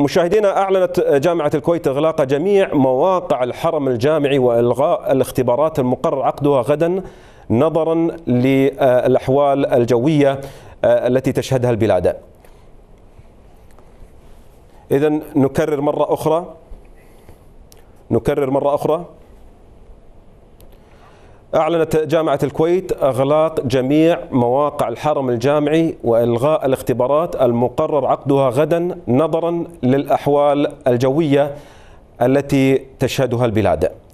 مشاهدينا، أعلنت جامعة الكويت إغلاق جميع مواقع الحرم الجامعي وإلغاء الاختبارات المقرر عقدها غدا نظرا للأحوال الجوية التي تشهدها البلاد. إذن نكرر مرة أخرى، أعلنت جامعة الكويت إغلاق جميع مواقع الحرم الجامعي وإلغاء الاختبارات المقرر عقدها غدا نظرا للأحوال الجوية التي تشهدها البلاد.